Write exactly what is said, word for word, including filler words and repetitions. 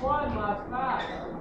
One must pass.